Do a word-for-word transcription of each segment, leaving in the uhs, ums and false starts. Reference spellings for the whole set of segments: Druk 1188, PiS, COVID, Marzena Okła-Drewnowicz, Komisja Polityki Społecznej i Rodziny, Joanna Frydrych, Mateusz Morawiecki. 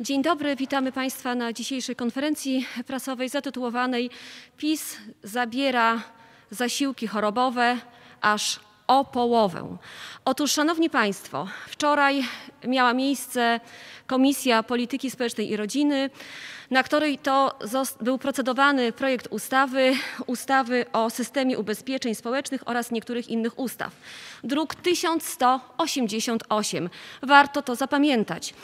Dzień dobry, witamy Państwa na dzisiejszej konferencji prasowej zatytułowanej PiS zabiera zasiłki chorobowe aż o połowę. Otóż, Szanowni Państwo, wczoraj miała miejsce Komisja Polityki Społecznej i Rodziny, na której to był procedowany projekt ustawy, ustawy o systemie ubezpieczeń społecznych oraz niektórych innych ustaw. Druk tysiąc sto osiemdziesiąt osiem. Warto to zapamiętać,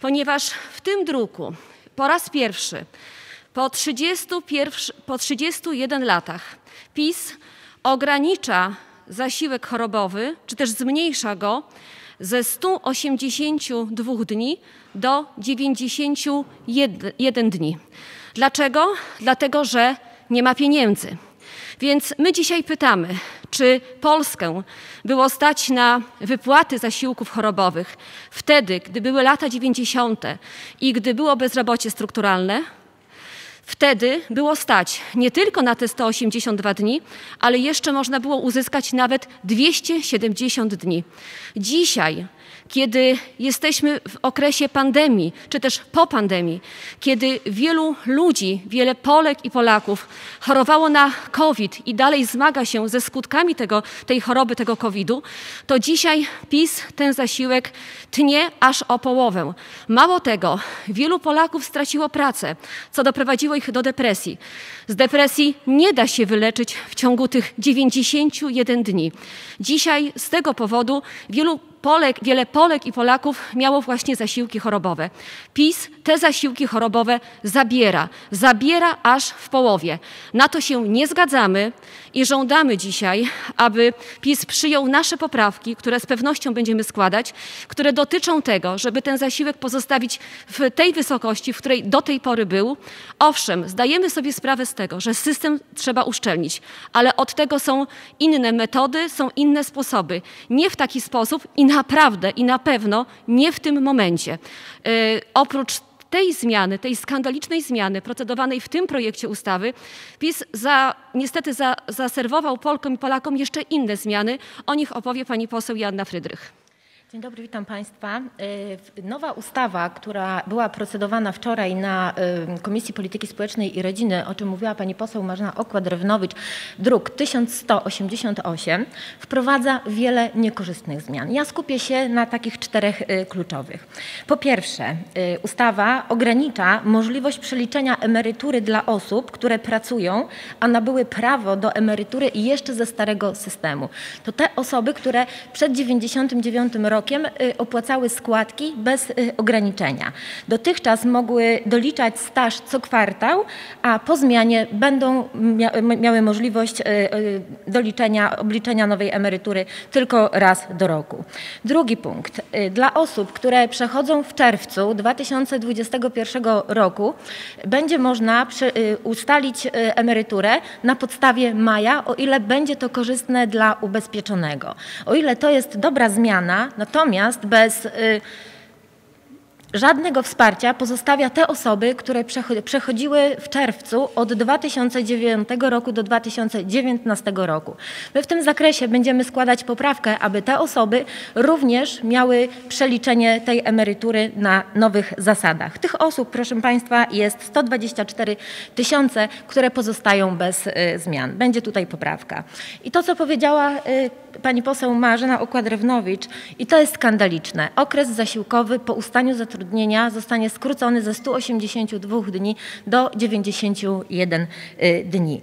ponieważ w tym druku po raz pierwszy po, trzydziestu pierwszy, po trzydziestu jeden latach PiS ogranicza zasiłek chorobowy, czy też zmniejsza go ze stu osiemdziesięciu dwóch dni do dziewięćdziesięciu jeden dni. Dlaczego? Dlatego, że nie ma pieniędzy. Więc my dzisiaj pytamy, czy Polskę było stać na wypłaty zasiłków chorobowych wtedy, gdy były lata dziewięćdziesiąte i gdy było bezrobocie strukturalne? Wtedy było stać nie tylko na te sto osiemdziesiąt dwa dni, ale jeszcze można było uzyskać nawet dwieście siedemdziesiąt dni. Dzisiaj, kiedy jesteśmy w okresie pandemii, czy też po pandemii, kiedy wielu ludzi, wiele Polek i Polaków chorowało na COVID i dalej zmaga się ze skutkami tego, tej choroby, tego kowida, to dzisiaj PiS ten zasiłek tnie aż o połowę. Mało tego, wielu Polaków straciło pracę, co doprowadziło ich do depresji. Z depresji nie da się wyleczyć w ciągu tych dziewięćdziesięciu jeden dni. Dzisiaj z tego powodu wielu Polek, wiele Polek i Polaków miało właśnie zasiłki chorobowe. PiS te zasiłki chorobowe zabiera. Zabiera aż w połowie. Na to się nie zgadzamy i żądamy dzisiaj, aby PiS przyjął nasze poprawki, które z pewnością będziemy składać, które dotyczą tego, żeby ten zasiłek pozostawić w tej wysokości, w której do tej pory był. Owszem, zdajemy sobie sprawę z tego, że system trzeba uszczelnić, ale od tego są inne metody, są inne sposoby. Nie w taki sposób i naprawdę i na pewno nie w tym momencie. Yy, oprócz tej zmiany, tej skandalicznej zmiany procedowanej w tym projekcie ustawy, PiS za, niestety za, zaserwował Polkom i Polakom jeszcze inne zmiany. O nich opowie pani poseł Joanna Frydrych. Dzień dobry, witam Państwa. Nowa ustawa, która była procedowana wczoraj na Komisji Polityki Społecznej i Rodziny, o czym mówiła pani poseł Marzena Okła-Drewnowicz, druk tysiąc sto osiemdziesiąt osiem, wprowadza wiele niekorzystnych zmian. Ja skupię się na takich czterech kluczowych. Po pierwsze, ustawa ogranicza możliwość przeliczenia emerytury dla osób, które pracują, a nabyły prawo do emerytury jeszcze ze starego systemu. To te osoby, które przed dziewięćdziesiątym dziewiątym rokiem opłacały składki bez ograniczenia. Dotychczas mogły doliczać staż co kwartał, a po zmianie będą miały możliwość doliczenia, obliczenia nowej emerytury tylko raz do roku. Drugi punkt. Dla osób, które przechodzą w czerwcu dwa tysiące dwudziestego pierwszego roku, będzie można ustalić emeryturę na podstawie maja, o ile będzie to korzystne dla ubezpieczonego. O ile to jest dobra zmiana, natomiast bez y, żadnego wsparcia pozostawia te osoby, które przechodziły w czerwcu od dwa tysiące dziewiątego roku do dwa tysiące dziewiętnastego roku. My w tym zakresie będziemy składać poprawkę, aby te osoby również miały przeliczenie tej emerytury na nowych zasadach. Tych osób, proszę Państwa, jest sto dwadzieścia cztery tysiące, które pozostają bez y, zmian. Będzie tutaj poprawka. I to, co powiedziała y, pani poseł Marzena Okła-Drewnowicz, i to jest skandaliczne. Okres zasiłkowy po ustaniu zatrudnienia zostanie skrócony ze stu osiemdziesięciu dwóch dni do dziewięćdziesięciu jeden dni.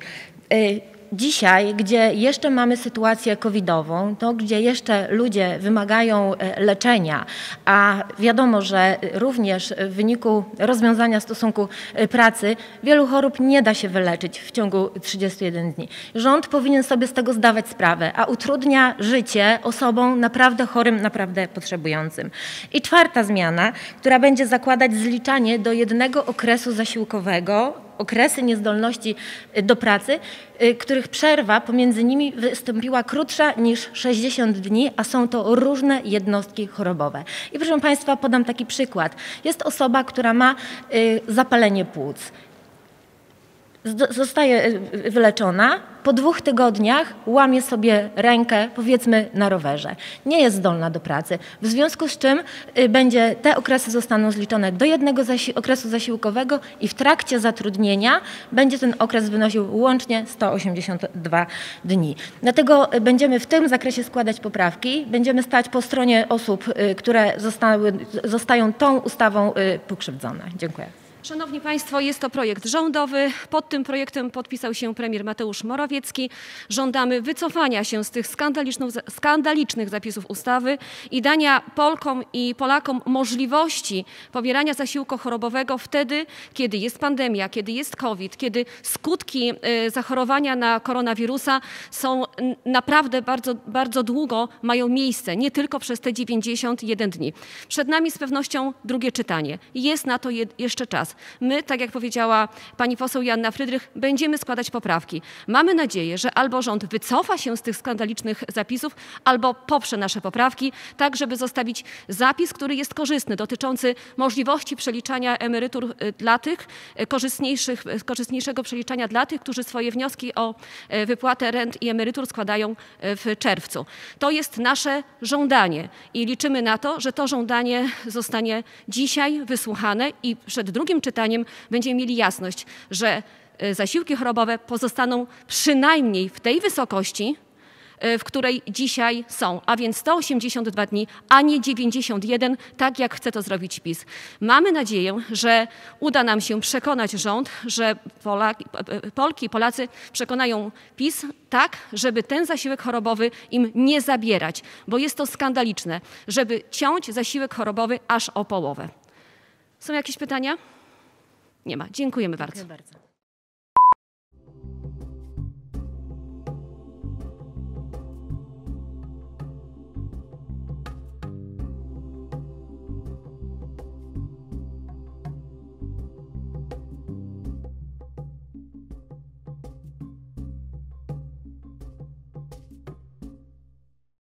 Dzisiaj, gdzie jeszcze mamy sytuację covidową, to gdzie jeszcze ludzie wymagają leczenia, a wiadomo, że również w wyniku rozwiązania stosunku pracy wielu chorób nie da się wyleczyć w ciągu trzydziestu jeden dni. Rząd powinien sobie z tego zdawać sprawę, a utrudnia życie osobom naprawdę chorym, naprawdę potrzebującym. I czwarta zmiana, która będzie zakładać zliczanie do jednego okresu zasiłkowego okresy niezdolności do pracy, których przerwa pomiędzy nimi wystąpiła krótsza niż sześćdziesiąt dni, a są to różne jednostki chorobowe. I proszę Państwa, podam taki przykład. Jest osoba, która ma zapalenie płuc. zostaje wyleczona, po dwóch tygodniach łamie sobie rękę, powiedzmy na rowerze. Nie jest zdolna do pracy, w związku z czym będzie, te okresy zostaną zliczone do jednego zasi- okresu zasiłkowego i w trakcie zatrudnienia będzie ten okres wynosił łącznie sto osiemdziesiąt dwa dni. Dlatego będziemy w tym zakresie składać poprawki, będziemy stać po stronie osób, które zostały, zostają tą ustawą pokrzywdzone. Dziękuję. Szanowni Państwo, jest to projekt rządowy. Pod tym projektem podpisał się premier Mateusz Morawiecki. Żądamy wycofania się z tych skandalicznych zapisów ustawy i dania Polkom i Polakom możliwości pobierania zasiłku chorobowego wtedy, kiedy jest pandemia, kiedy jest COVID, kiedy skutki zachorowania na koronawirusa są naprawdę bardzo, bardzo długo mają miejsce, nie tylko przez te dziewięćdziesiąt jeden dni. Przed nami z pewnością drugie czytanie. Jest na to jeszcze czas. My, tak jak powiedziała pani poseł Joanna Frydrych, będziemy składać poprawki. Mamy nadzieję, że albo rząd wycofa się z tych skandalicznych zapisów, albo poprze nasze poprawki, tak żeby zostawić zapis, który jest korzystny, dotyczący możliwości przeliczania emerytur dla tych, korzystniejszych, korzystniejszego przeliczania dla tych, którzy swoje wnioski o wypłatę rent i emerytur składają w czerwcu. To jest nasze żądanie i liczymy na to, że to żądanie zostanie dzisiaj wysłuchane i przed drugim Drugim czytaniem będziemy mieli jasność, że zasiłki chorobowe pozostaną przynajmniej w tej wysokości, w której dzisiaj są, a więc sto osiemdziesiąt dwa dni, a nie dziewięćdziesiąt jeden, tak jak chce to zrobić PiS. Mamy nadzieję, że uda nam się przekonać rząd, że Polak, Polki i Polacy przekonają PiS tak, żeby ten zasiłek chorobowy im nie zabierać, bo jest to skandaliczne, żeby ciąć zasiłek chorobowy aż o połowę. Są jakieś pytania? Nie ma. Dziękujemy bardzo. Dziękuję bardzo.